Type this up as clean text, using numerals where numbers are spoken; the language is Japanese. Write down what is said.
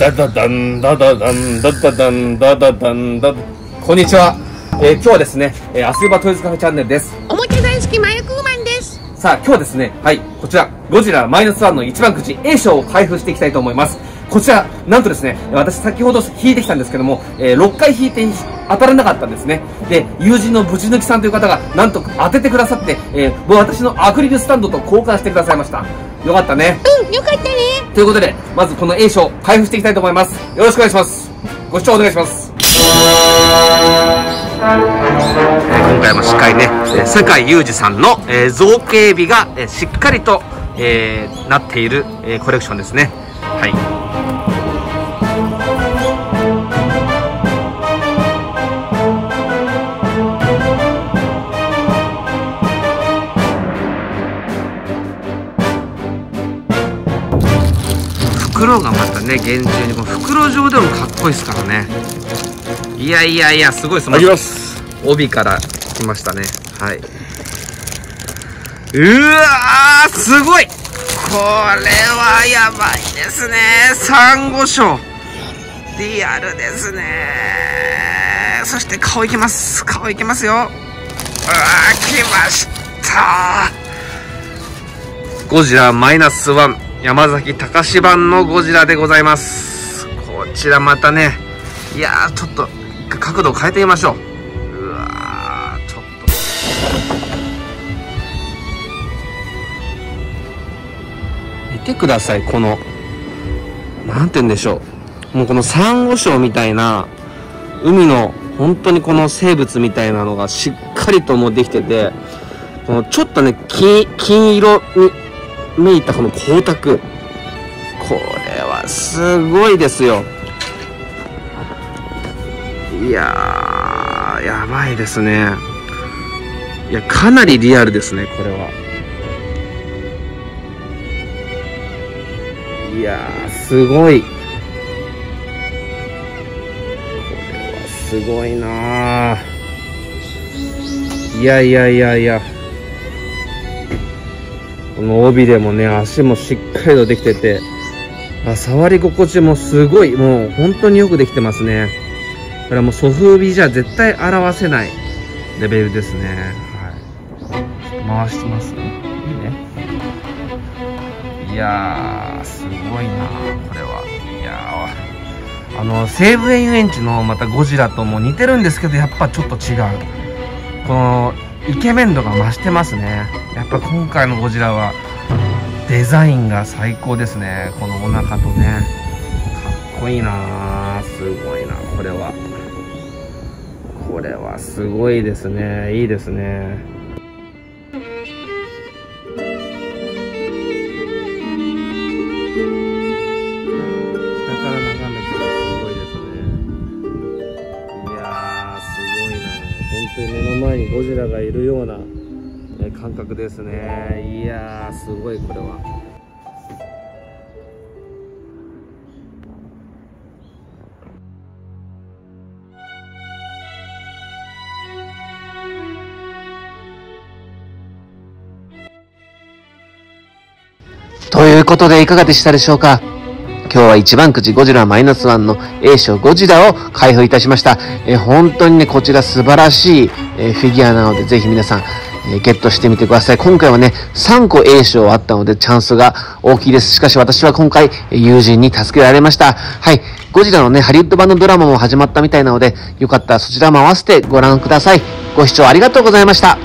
ダダダンダダダンダダダンダダダンダダ。こんにちは。今日はですね、アスユバトイズカフェチャンネルです。おもちゃ大好きマユクーマンです。さあ今日はですね、はい、こちらゴジラ−1の一番くじ A 賞を開封していきたいと思います。こちら、なんとですね、私先ほど引いてきたんですけども、6回引いて当たらなかったんですね。で、友人のぶち抜きさんという方が、なんと当ててくださって、私のアクリルスタンドと交換してくださいました。よかったね。うん、よかったね。ということで、まずこの A 賞、開封していきたいと思います。よろしくお願いします。ご視聴お願いします。今回もしっかりね、酒井雄二さんの、造形美が、しっかりと、なっている、コレクションですね。はい。袋がまたね、厳重にこの袋状でもかっこいいですからね。いやいやいや、すごいです。まず帯から来ましたね。はい。うわー、すごい。これはやばいですね。サンゴ礁。リアルですね。そして顔いきます。顔いきますよ。うわー、来ましたー。ゴジラ−1。山崎隆版のゴジラでございます。こちらまたね、いやー、ちょっと角度を変えてみましょう。うわー、ちょっと見てください。このなんて言うんでしょう、もうこのサンゴ礁みたいな海の本当にこの生物みたいなのがしっかりともうできてて、このちょっとね、金色にめいたこの光沢、これはすごいですよ。いやー、やばいですね。いや、かなりリアルですね、これは。いやー、すごい。これはすごいなー。いやいやいやいや、この帯でもね、足もしっかりとできてて、あ、触り心地もすごい、もう本当によくできてますね。これはもうソフビじゃ絶対表せないレベルですね。はい、回してますね。いいね。いやー、すごいなこれは。いやー、西武園ゆえんちのまたゴジラとも似てるんですけど、やっぱちょっと違う。このイケメン度が増してますね。やっぱ今回のゴジラはデザインが最高ですね。このお腹とね、かっこいいな。すごいな、これは。これはすごいですね。いいですね。下から眺めてすごいですね。いやー、すごいな。本当に目の前にゴジラがいるような感覚ですね。いやー、すごい、これは。ということで、いかがでしたでしょうか。今日は一番くじゴジラ−1の A 賞ゴジラを開封いたしました。本当にね、こちら素晴らしい、フィギュアなので、ぜひ皆さん、ゲットしてみてください。今回はね、3個 A 賞あったのでチャンスが大きいです。しかし私は今回、友人に助けられました。はい。ゴジラのね、ハリウッド版のドラマも始まったみたいなので、よかったらそちらも合わせてご覧ください。ご視聴ありがとうございました。